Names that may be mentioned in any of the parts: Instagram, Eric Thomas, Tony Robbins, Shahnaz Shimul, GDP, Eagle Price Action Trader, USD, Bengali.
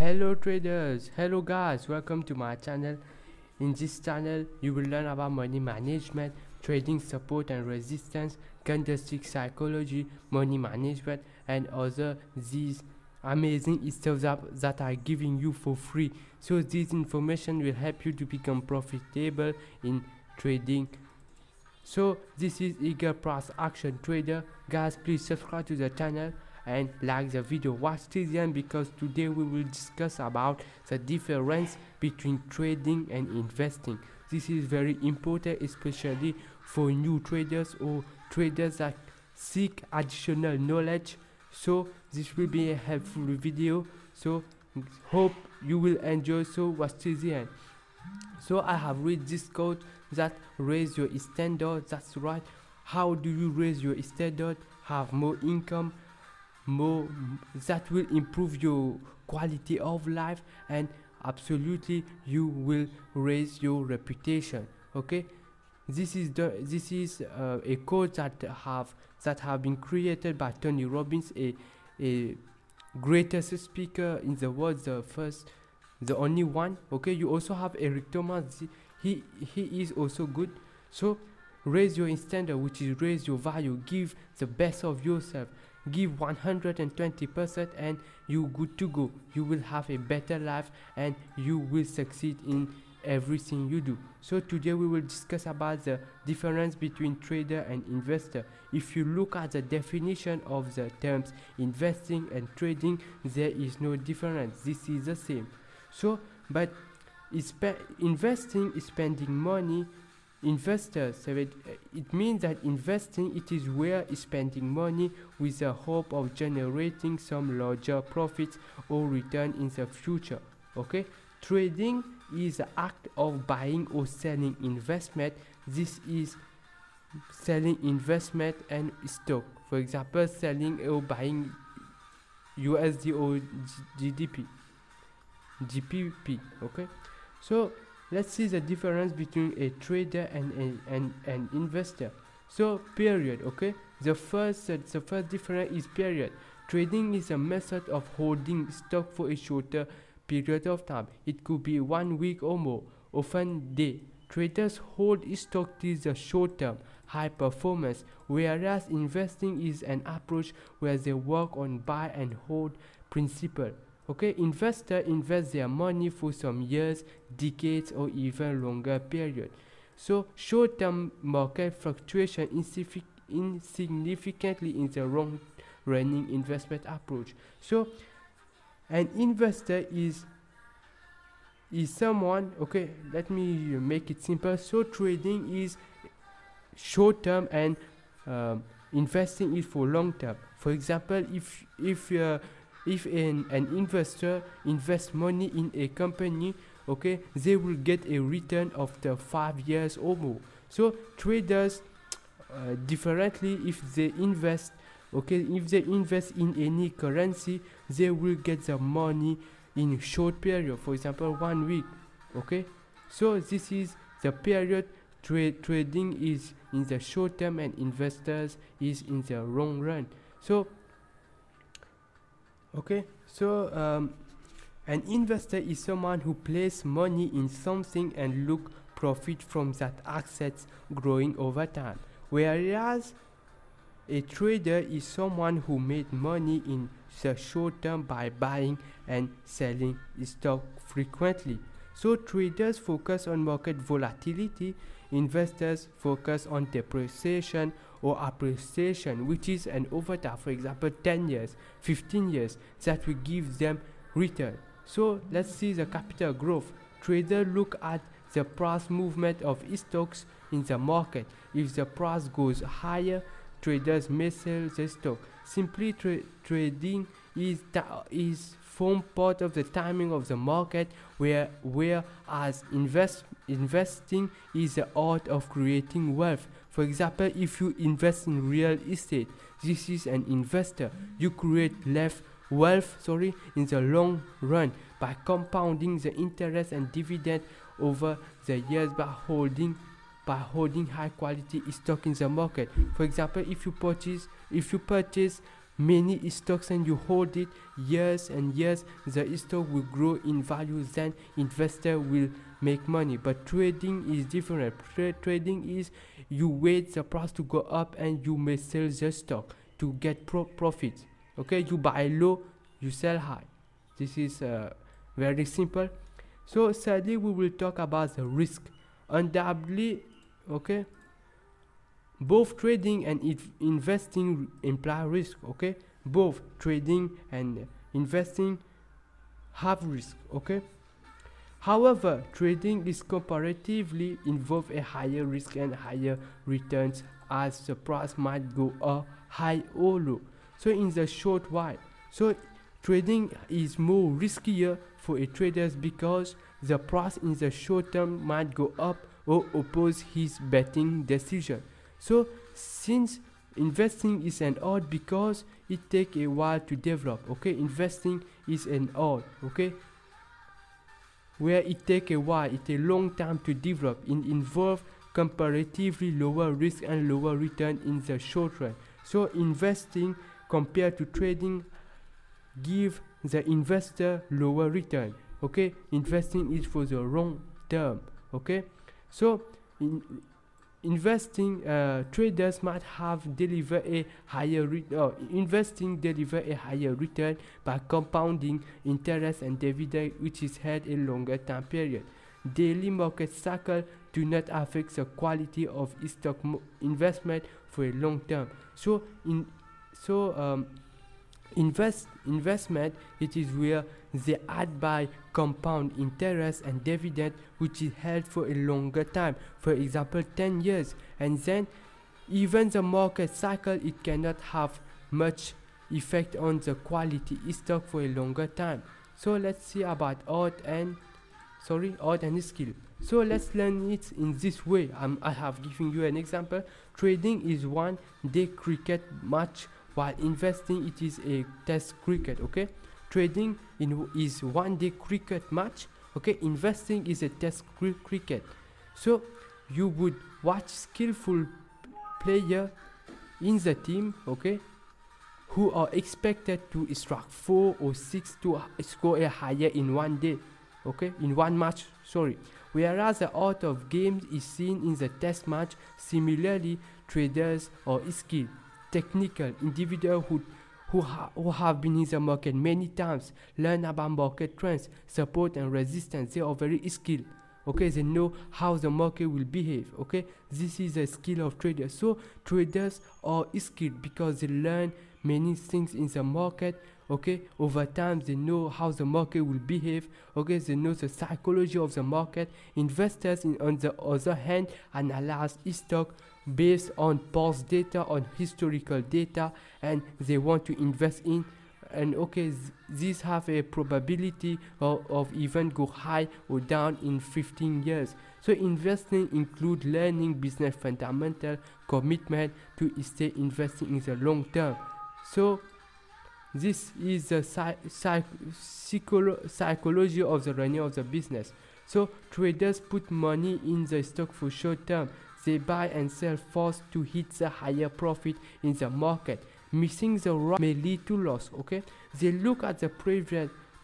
Hello traders, hello guys, welcome to my channel. In this channel you will learn about money management, trading support and resistance, candlestick psychology, money management and other these amazing stuff that are giving you for free. So this information will help you to become profitable in trading. So this is Eagle Price Action Trader. Guys, please subscribe to the channel and like the video, watch till the end, because today we will discuss about the difference between trading and investing. This is very important, especially for new traders or traders that seek additional knowledge. So this will be a helpful video, so hope you will enjoy. So watch till the end. So I have read this quote that raise your standard. That's right. How do you raise your standard? Have more income, more that will improve your quality of life, and absolutely you will raise your reputation. Okay, this is a quote that have been created by Tony Robbins, a greatest speaker in the world, the only one. Okay, you also have Eric Thomas, he is also good. So raise your standard, which is raise your value, give the best of yourself, give 120% and you good to go. You will have a better life and you will succeed in everything you do. So today we will discuss about the difference between trader and investor. If you look at the definition of the terms investing and trading, there is no difference, this is the same. So but investing is spending money. Investors, so it means that investing, it is where spending money with the hope of generating some larger profits or return in the future. Okay, trading is the act of buying or selling investment. This is selling investment and stock, for example selling or buying USD or GDP. Okay, so let's see the difference between a trader and an investor. So period. Okay, the first difference is period. Trading is a method of holding stock for a shorter period of time. It could be 1 week or more, often day. Traders hold stock till the short term high performance, whereas investing is an approach where they work on buy and hold principle. Okay, investors invest their money for some years, decades or even longer period. So short-term market fluctuation insignificantly in the wrong running investment approach. So an investor is someone, okay, let me make it simple. So trading is short-term and investing is for long-term. For example, if an investor invests money in a company, okay, they will get a return after 5 years or more. So traders differently, if they invest in any currency, they will get the money in short period, for example 1 week. Okay, so this is the period. Trading is in the short term and investors is in the long run. So okay, so an investor is someone who places money in something and look profit from that assets growing over time, whereas a trader is someone who made money in the short term by buying and selling stock frequently. So traders focus on market volatility, investors focus on depreciation or appreciation, which is an overtime, for example 10 years, 15 years, that will give them return. So let's see the capital growth. Traders look at the price movement of stocks in the market. If the price goes higher, traders may sell the stock. Simply trading is form part of the timing of the market, whereas investing is the art of creating wealth. For example, if you invest in real estate, this is an investor. You create wealth in the long run by compounding the interest and dividend over the years by holding high quality stock in the market. For example, if you purchase many stocks and you hold it years and years, the stock will grow in value, then investor will make money. But trading is different. Trading is you wait the price to go up and you may sell the stock to get profits. Okay, you buy low, you sell high. This is very simple. So sadly we will talk about the risk. Undoubtedly, okay, both trading and investing imply risk. Okay, both trading and investing have risk. Okay, however, trading is comparatively involve a higher risk and higher returns, as the price might go high or low, so in the short while. So trading is more riskier for a traders because the price in the short term might go up or oppose his betting decision. So since investing is an art because it takes a while to develop, okay, investing is an art, okay, where it takes a while, it's a long time to develop. It involves comparatively lower risk and lower return in the short run. So investing compared to trading give the investor lower return. Okay, investing is for the long term. Okay, so in investing traders might have delivered a higher investing deliver a higher return by compounding interest and dividend, which is had a longer time period. Daily market cycle do not affect the quality of stock investment for a long term. So investment, it is where they add by compound interest and dividend, which is held for a longer time, for example 10 years, and then even the market cycle, it cannot have much effect on the quality stock for a longer time. So let's see about art and skill. So let's learn it in this way. I have given you an example. Trading is 1-day cricket match, while investing it is a test cricket. Okay, trading is 1-day cricket match. Okay, investing is a test cricket. So you would watch skillful player in the team, okay, who are expected to strike 4 or 6 to score a higher in 1 day, okay, in 1 match, sorry. Whereas the art of games is seen in the test match. Similarly, traders are skilled, technical individual who have been in the market many times, learn about market trends, support and resistance. They are very skilled. Okay, they know how the market will behave. Okay, this is a skill of traders. So traders are skilled because they learn many things in the market. Okay, over time they know how the market will behave. Okay, they know the psychology of the market. Investors, on the other hand, analyze stock based on past data, on historical data, and they want to invest in, and okay, these have a probability of even go high or down in 15 years. So investing include learning business fundamental, commitment to stay investing in the long term. So this is the psychology of the running of the business. So traders put money in the stock for short term. They buy and sell fast to hit the higher profit in the market. Missing the right may lead to loss. Okay, they look at the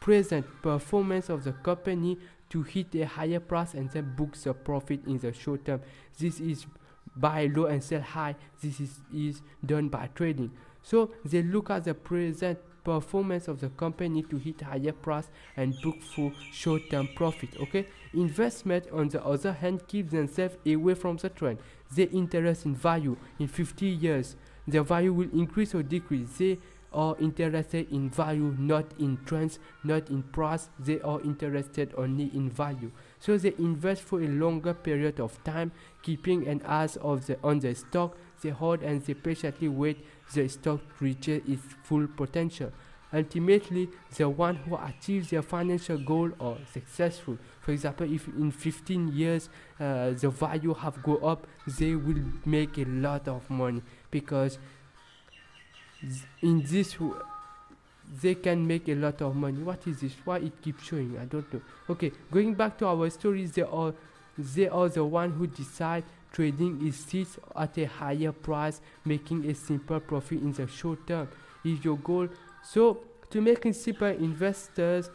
present performance of the company to hit a higher price and then book the profit in the short term. This is buy low and sell high. This is done by trading. So they look at the present performance of the company to hit higher price and book for short-term profit. Okay, investment on the other hand keeps themselves away from the trend. They interest in value. In 50 years the value will increase or decrease. They are interested in value, not in trends, not in price. They are interested only in value. So they invest for a longer period of time, keeping an eye on the stock they hold, and they patiently wait the stock reaches its full potential. Ultimately, the one who achieves their financial goal are successful. For example, if in 15 years the value have go up, they will make a lot of money, because in this they can make a lot of money. What is this? Why it keeps showing? I don't know. Okay, going back to our stories, they are the one who decide. Trading is sits at a higher price, making a simple profit in the short term. is your goal. So to make it simple, investors